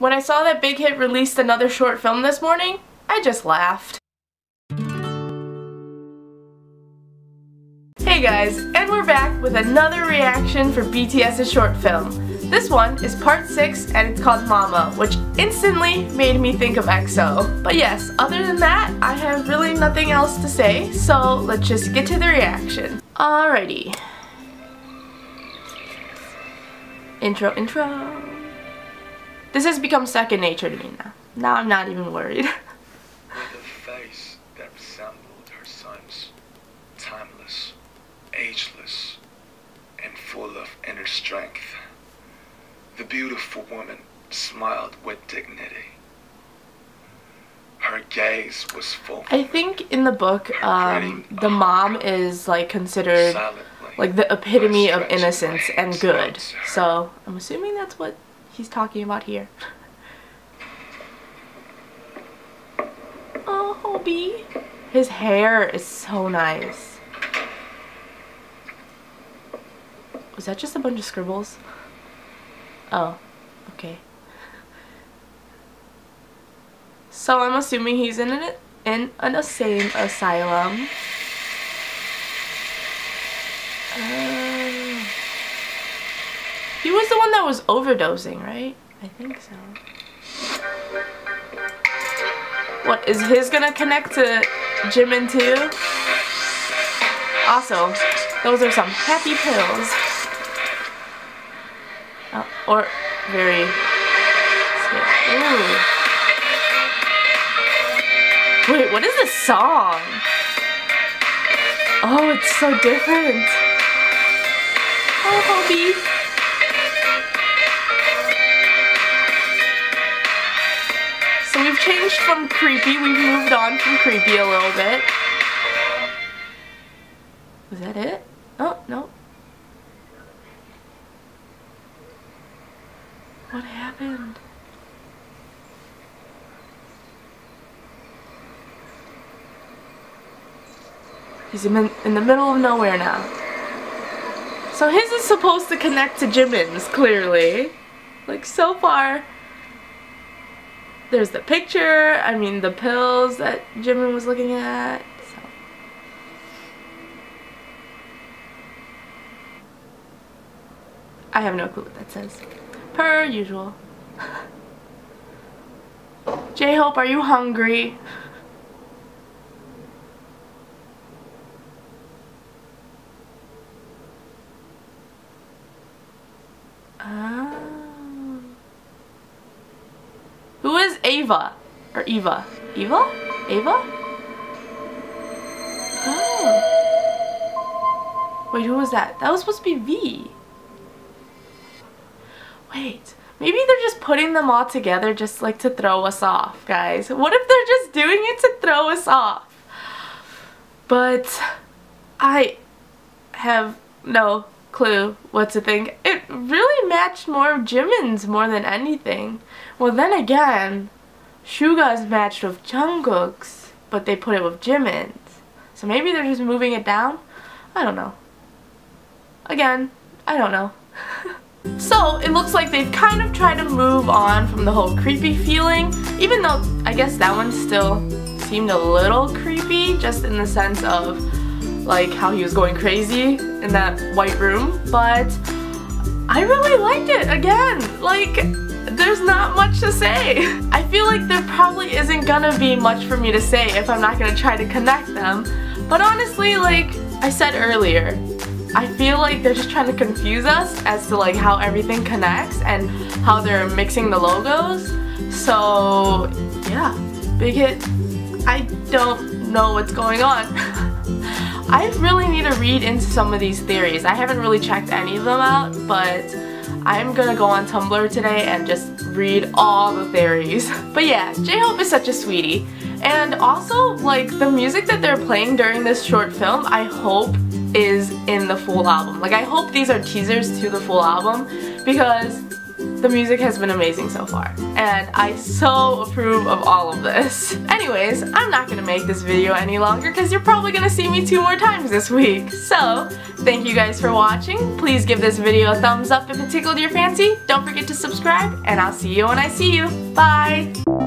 When I saw that Big Hit released another short film this morning, I just laughed. Hey guys, and we're back with another reaction for BTS's short film. This one is part 6 and it's called MAMA, which instantly made me think of EXO. But yes, other than that, I have really nothing else to say, so let's just get to the reaction. Alrighty. Intro, intro. This has become second nature to me now. Now I'm not even worried. With a face that resembled her son's, timeless, ageless, and full of inner strength, the beautiful woman smiled with dignity. Her gaze was full. I think in the book, the mom is like considered like the epitome of innocence and good. So I'm assuming that's what he's talking about here. Oh, Hobi. His hair is so nice. Was that just a bunch of scribbles? Oh, okay. So I'm assuming he's in an insane asylum. He was the one that was overdosing, right? I think so. What, is his gonna connect to Jimin too? Also, those are some happy pills. Oh, or very... Ooh. Wait, what is this song? Oh, it's so different. Oh, Hobi. We've changed from creepy, we've moved on from creepy a little bit. Was that it? Oh, no. What happened? He's in the middle of nowhere now. So his is supposed to connect to Jimin's, clearly. Like, so far. There's the picture, I mean the pills that Jimin was looking at. So. I have no clue what that says. Per usual. J-Hope, are you hungry? Ava or Eva? Eva? Ava? Oh. Wait, who was that? That was supposed to be V. Wait, maybe they're just putting them all together just like to throw us off, guys. What if they're just doing it to throw us off? But I have no clue what to think. It really matched more of Jimin's more than anything. Well, then again, Suga's matched with Jungkook's, but they put it with Jimin's. So maybe they're just moving it down? I don't know. Again, I don't know. So, it looks like they've kind of tried to move on from the whole creepy feeling, even though I guess that one still seemed a little creepy, just in the sense of like how he was going crazy in that white room, but I really liked it again. Like. There's not much to say. I feel like there probably isn't gonna be much for me to say if I'm not gonna try to connect them. But honestly, like I said earlier, I feel like they're just trying to confuse us as to like how everything connects and how they're mixing the logos. So yeah, Big Hit, I don't know what's going on. I really need to read into some of these theories. I haven't really checked any of them out, but I'm gonna go on Tumblr today and just read all the theories. But yeah, J-Hope is such a sweetie. And also, like, the music that they're playing during this short film, I hope is in the full album. Like, I hope these are teasers to the full album because The music has been amazing so far, and I so approve of all of this. Anyways, I'm not gonna make this video any longer because you're probably gonna see me 2 more times this week. So, thank you guys for watching. Please give this video a thumbs up if it tickled your fancy. Don't forget to subscribe, and I'll see you when I see you. Bye!